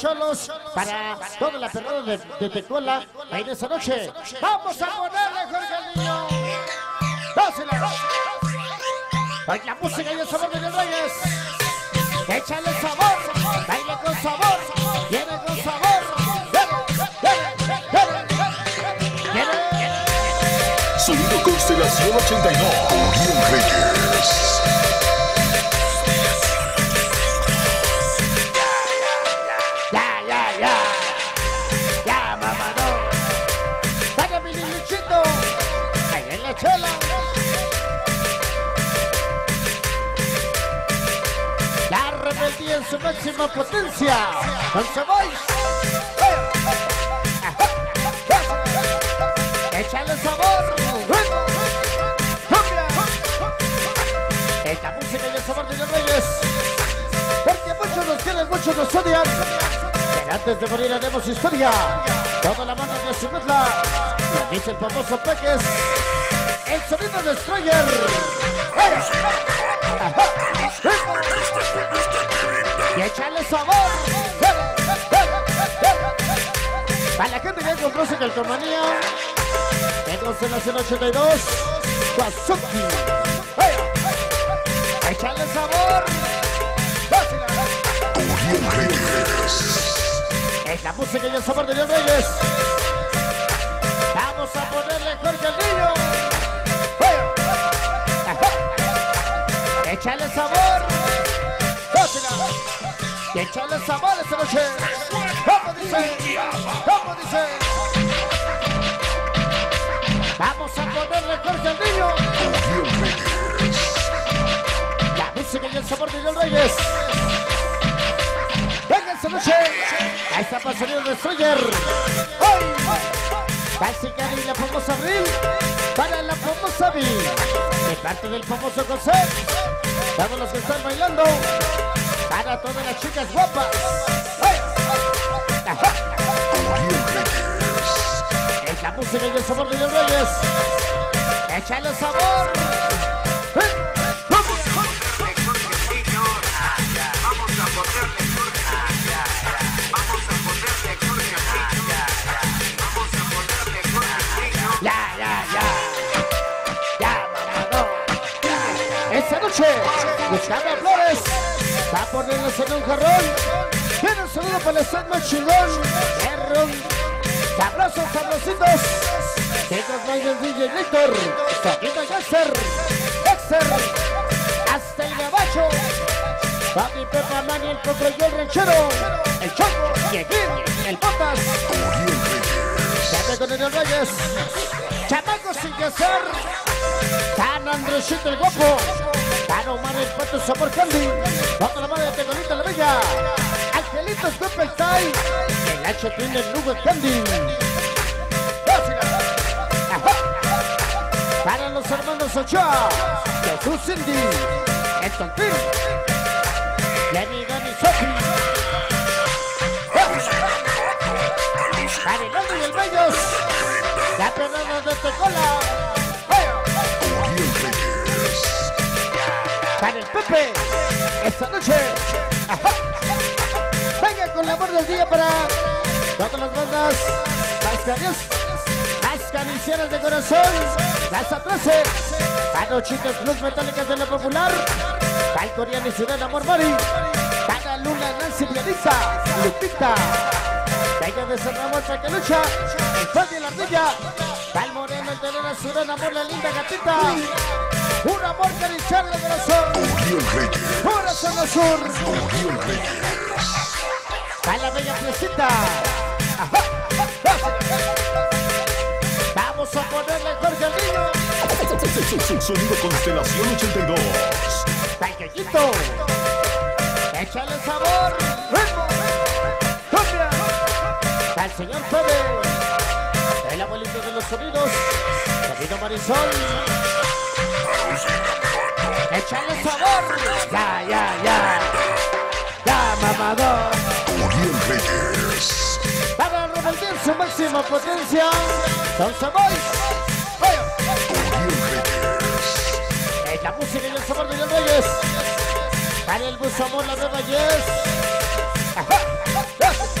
cholos, para toda la perrada de Tecola, ahí de esa noche. Vamos a ponerle, Jorge Niño. Dásela. Baila la música y el sabor de Miguel Reyes. Échale sabor, baila con sabor, viene con sabor. Sonido Constelación 82, Uriel Reyes. Ya, ya, ya. Ya, mamadón. Saca mi lichito. Ahí en la chela. La rebeldía en su máxima potencia. ¡No se vais! ¡Échale sabor! Esta música y el sabor de los Reyes, porque muchos nos quieren, muchos nos odian, pero antes de morir haremos historia. Toda la mano de su burla, lo dice el famoso Peques, el sonido de Destroyer. ¡Y échale sabor! Para la gente que encontró en Calcomanía, en Constelación 82, Soki. ¡Échale sabor! Es la música y el sabor de Daniel Reyes. Vamos a ponerle Jorge Niño. ¡Échale sabor! Y ¡échale sabor esta noche! ¡Vamos, dice! ¡Vamos, dice! ¡Vamos a ponerle Jorge al niño! La música y el sabor de Miguel Reyes. ¡Venga esta noche! Ahí está para salir el Destroyer. ¡Hoy! Casi Candy, la famosa Abril. Para la famosa Vi. De parte del famoso José. Todos los que están bailando. Para todas las chicas guapas. Es la música y el sabor de Miguel Reyes. ¡Échale sabor! ¡Vamos! Vamos a ponerle Jorge. Vamos a ponerle Jorge. Vamos a ponerle Jorge. Ya, ya, ya. Ya, mamadón. Esta noche, Gustavo Flores va a ponernos en un jarrón. Quiero un saludo para el San Machilón. Perros, sabrosos, sabrositos. Chicos, más del DJ Líctor. Soquito José, Héctor, hasta el gabacho. Fabi, Pepa, Manny, el Coco y el Ranchero. El Choc, Lleguín, el Pondas. Pepe con Daniel Reyes. Chamacos sin que hacer. Tan Andrésito el guapo. Tan humano el pato sabor Candy. Vamos la madre de Tegonita la bella. Angelito es Pepa el hacho tiene el nuevo Candy. Para los hermanos Ochoa, Jesús, Cindy, Estanfir, Lenny, Dani, Soki. Para el hombre y el bellos, la perrada de Tecola. Para el Pepe, esta noche. Ajá. Venga con la amor del día para todas las bandas, las carias, las caricieras de corazón, las atroces, para los chicos plus metálicas de la popular, para el coreano y ciudad amor Mari, para Luna, Nancy, pianista, Lupita, venga de San Ramón, para que lucha, el Fabi y la ardilla, para el moreno, el terreno, ciudad amor, la linda gatita. Un amor que echarle de corazón. Uriel Reyes. Corazón azul. Uriel Reyes. Para la bella flechita. Vamos a ponerle Jorge Niño. Sonido Constelación 82. Taquillito. Échale sabor. Copia. Para el señor Pepe. El abuelito de los sonidos. Camino Marisol. ¡Échale sabor! ¡Ya, ya, ya! ¡Ya, mamador! Uriel Reyes. Para revolver su máxima potencia, son sabores. Uriel Reyes. Es la música y el sabor de Uriel Reyes. Para el bus amor, la nueva yes. Ajá.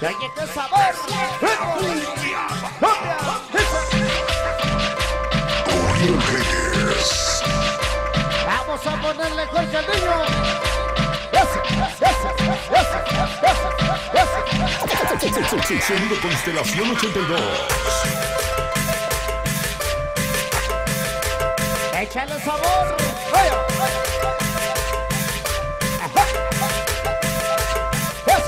¡Qué sabor! Uriel Reyes. Vamos a ponerle Jorge al Niño. Segundo Constelación 82. Échale sabor.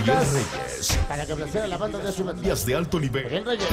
Reyes. Para que placer a la banda de su días de alto nivel.